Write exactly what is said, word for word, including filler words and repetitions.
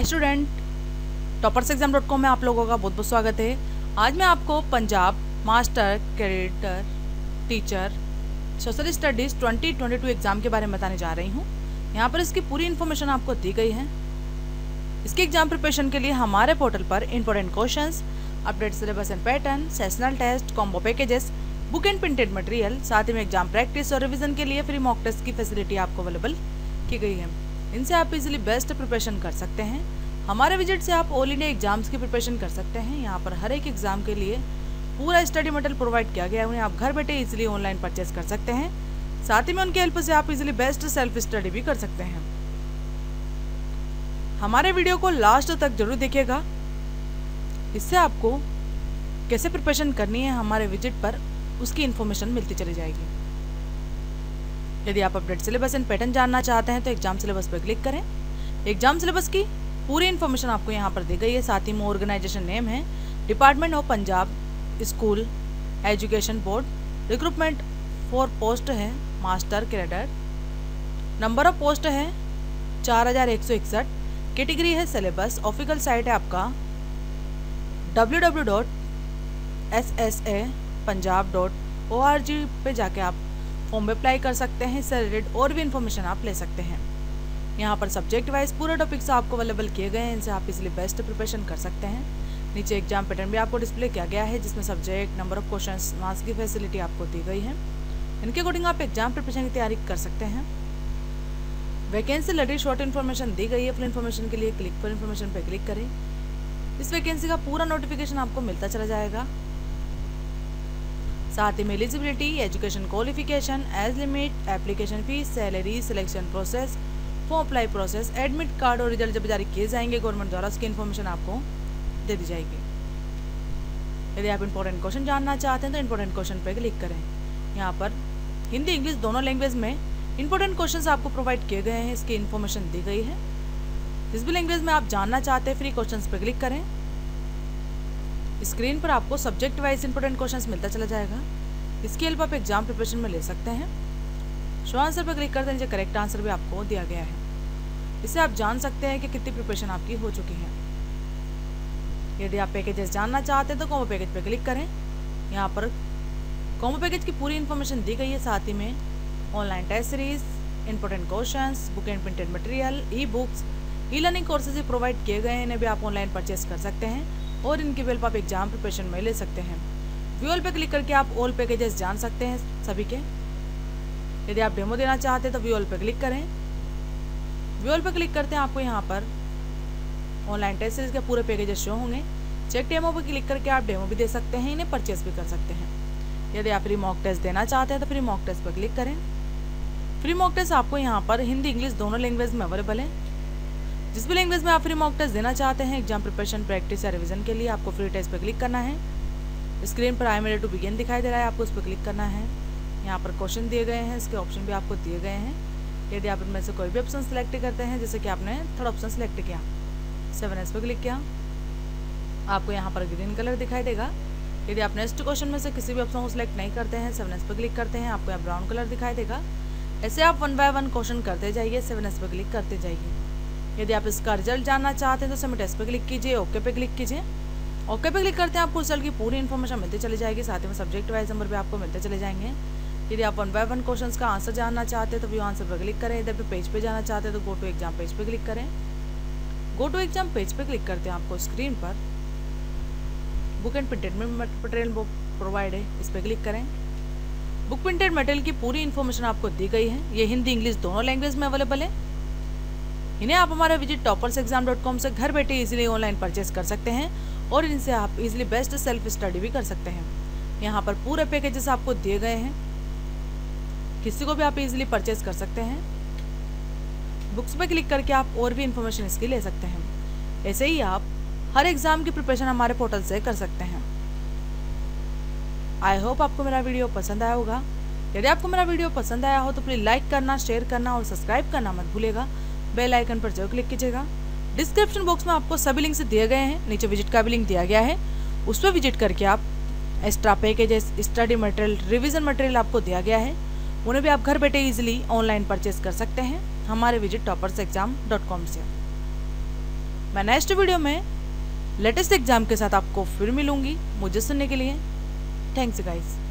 हाय student, toppers exam dot com में आप लोगों का बहुत बहुत स्वागत है। आज मैं आपको Punjab master cadre teacher social studies twenty twenty two exam के बारे में बताने जा रही हूँ। यहाँ पर इसकी पूरी इन्फॉर्मेशन आपको दी गई है। इसके एग्ज़ाम प्रिपरेशन के लिए हमारे पोर्टल पर important questions, update syllabus and pattern, sessional test, combo packages, book and printed material, साथ ही में एग्जाम प्रैक्टिस और रिविजन के लिए फ्री मॉक टेस्ट की फैसिलिटी आपको अवेलेबल की गई है। इनसे आप इजीली बेस्ट प्रिपरेशन कर सकते हैं। हमारे विजिट से आप ऑल इंडिया एग्जाम्स की प्रिपरेशन कर सकते हैं। यहाँ पर हर एक एग्ज़ाम के लिए पूरा स्टडी मटेरियल प्रोवाइड किया गया है, उन्हें आप घर बैठे इजीली ऑनलाइन परचेज कर सकते हैं। साथ ही में उनके हेल्प से आप इजीली बेस्ट सेल्फ स्टडी भी कर सकते हैं। हमारे वीडियो को लास्ट तक जरूर देखिएगा, इससे आपको कैसे प्रिपरेशन करनी है हमारे विजिट पर उसकी इन्फॉर्मेशन मिलती चली जाएगी। यदि आप अपडेट सिलेबस एंड पैटर्न जानना चाहते हैं तो एग्जाम सिलेबस पर क्लिक करें। एग्जाम सिलेबस की पूरी इन्फॉर्मेशन आपको यहाँ पर दी गई है। साथ ही में ऑर्गेनाइजेशन नेम है department of Punjab school education board, recruitment for post है master cadre, number of post है चार हज़ार एक सौ इकसठ, कैटेगरी है सिलेबस, ऑफिशियल साइट है आपका W W W dot S S A Punjab dot O R G पे जाके आप फॉर्म में अप्लाई कर सकते हैं। इससे रिलेटेड और भी इन्फॉर्मेशन आप ले सकते हैं। यहाँ पर सब्जेक्ट वाइज पूरे टॉपिक्स आपको अवेलेबल किए गए हैं, इनसे आप इसलिए बेस्ट प्रिपरेशन कर सकते हैं। नीचे एग्जाम पैटर्न भी आपको डिस्प्ले किया गया है, जिसमें subject, number of questions, marks की फैसिलिटी आपको दी गई है। इनके अकॉर्डिंग आप एग्जाम प्रिपरेशन की तैयारी कर सकते हैं। वैकेंसी रिलेटेड शॉर्ट इन्फॉर्मेशन दी गई है। फुल इन्फॉर्मेशन के लिए क्लिक फुल इन्फॉर्मेशन पर क्लिक करें। इस वैकेंसी का पूरा नोटिफिकेशन आपको मिलता चला जाएगा। साथ ही में eligibility, education qualification, age limit, application fees, salary, selection process, form apply process, admit card और रिजल्ट जब जारी किए जाएंगे गवर्नमेंट द्वारा, उसकी इन्फॉर्मेशन आपको दे दी जाएगी। यदि आप इंपॉर्टेंट क्वेश्चन जानना चाहते हैं तो इंपॉर्टेंट क्वेश्चन पर क्लिक करें। यहाँ पर हिंदी इंग्लिश दोनों लैंग्वेज में इंपॉर्टेंट क्वेश्चन आपको प्रोवाइड किए गए हैं, इसकी इन्फॉर्मेशन दी गई है। जिस भी लैंग्वेज में आप जानना चाहते हैं फ्री क्वेश्चंस पर क्लिक करें। स्क्रीन पर आपको सब्जेक्ट वाइज इंपॉर्टेंट क्वेश्चंस मिलता चला जाएगा। इसकी हेल्प आप एग्जाम प्रिपरेशन में ले सकते हैं। शो आंसर पर क्लिक करते हैं, नीचे करेक्ट आंसर भी आपको दिया गया है। इससे आप जान सकते हैं कि कितनी प्रिपरेशन आपकी हो चुकी है। यदि आप पैकेजेस जानना चाहते हैं तो कॉम्बो पैकेज पर क्लिक करें। यहाँ पर कॉम्बो पैकेज की पूरी इन्फॉर्मेशन दी गई है। साथ ही में online test series, important questions, book and printed material, e books, e learning courses भी प्रोवाइड किए गए हैं। इन्हें भी आप ऑनलाइन परचेस कर सकते हैं और इनकी हेल्प आप एग्जाम प्रिपरेशन में ले सकते हैं। व्यू ऑल पे क्लिक करके आप ऑल पैकेजेस जान सकते हैं सभी के। यदि आप डेमो देना चाहते हैं तो व्यू ऑल पे क्लिक करें। व्यू ऑल पे क्लिक करते हैं, आपको यहाँ पर ऑनलाइन टेस्ट सीरीज के पूरे पैकेजेस शो होंगे। चेक डेमो पर क्लिक करके आप डेमो भी दे सकते हैं, इन्हें परचेस भी कर सकते हैं। यदि आप फ्री मॉक टेस्ट देना चाहते हैं तो फ्री मॉक टेस्ट पर क्लिक करें। फ्री मॉक टेस्ट आपको यहाँ पर हिंदी इंग्लिश दोनों लैंग्वेज में अवेलेबल है। जिस भी लैंग्वेज में आप फ्री मॉक टेस्ट देना चाहते हैं एग्जाम प्रिपरेशन, प्रैक्टिस या रिवीजन के लिए आपको फ्री टेस्ट पर क्लिक करना है। स्क्रीन पर I am ready to begin दिखाई दे रहा है, आपको उस पर क्लिक करना है। यहाँ पर क्वेश्चन दिए गए हैं, इसके ऑप्शन भी आपको दिए गए हैं। यदि आप इनमें से कोई भी ऑप्शन सेलेक्ट करते हैं, जैसे कि आपने थर्ड ऑप्शन सेलेक्ट किया, सेवन एस पर क्लिक किया, आपको यहाँ पर ग्रीन कलर दिखाई देगा। यदि आप नेक्स्ट क्वेश्चन में से किसी भी ऑप्शन को सिलेक्ट नहीं करते हैं, सेवन एस पर क्लिक करते हैं, आपको यहाँ ब्राउन कलर दिखाई देगा। ऐसे आप वन बाय वन क्वेश्चन करते जाइए, सेवन एस पर क्लिक करते जाइए। यदि आप इसका रिजल्ट जानना चाहते हैं तो सबमिट एस पे क्लिक कीजिए, ओके पे क्लिक कीजिए। ओके पे क्लिक करते हैं, आपको रिजल्ट की पूरी इन्फॉर्मेशन मिलती चली जाएगी। साथ ही में सब्जेक्ट वाइज नंबर भी आपको मिलते चले जाएंगे। यदि आप वन बाय वन क्वेश्चन का आंसर जानना चाहते हैं तो व्यू आंसर पर क्लिक करें। यदि आप पेज पे जाना चाहते हैं तो गो टू एग्जाम पेज पर क्लिक करें। गो टू एग्जाम पेज पर क्लिक करते हैं, आपको स्क्रीन पर book and printed material book provide है, इस पर क्लिक करें। बुक प्रिंटेड मटेरियल की पूरी इन्फॉर्मेशन आपको दी गई है। ये हिंदी इंग्लिश दोनों लैंग्वेज में अवेलेबल है। इन्हें आप हमारा visit toppers exam dot com से घर बैठे इजीली ऑनलाइन परचेस कर सकते हैं और इनसे आप इजीली बेस्ट सेल्फ स्टडी भी कर सकते हैं। यहाँ पर पूरे पैकेजेस आपको दिए गए हैं, किसी को भी आप इजीली परचेस कर सकते हैं। बुक्स पर क्लिक करके आप और भी इन्फॉर्मेशन इसकी ले सकते हैं। ऐसे ही आप हर एग्ज़ाम की प्रिपरेशन हमारे पोर्टल से कर सकते हैं। आई होप आपको मेरा वीडियो पसंद आया होगा। यदि आपको मेरा वीडियो पसंद आया हो तो प्लीज़ लाइक करना, शेयर करना और सब्सक्राइब करना मत भूलेगा। बेल आइकन पर जरूर क्लिक कीजिएगा। डिस्क्रिप्शन बॉक्स में आपको सभी लिंक्स दिए गए हैं, नीचे विजिट का भी लिंक दिया गया है, उस पर विजिट करके आप extra packages, study material, revision material आपको दिया गया है, उन्हें भी आप घर बैठे इजीली ऑनलाइन परचेस कर सकते हैं हमारे visit toppers exam dot com से। मैं नेक्स्ट वीडियो में लेटेस्ट एग्जाम के साथ आपको फिर मिलूंगी। मुझे सुनने के लिए थैंक्स गाइस।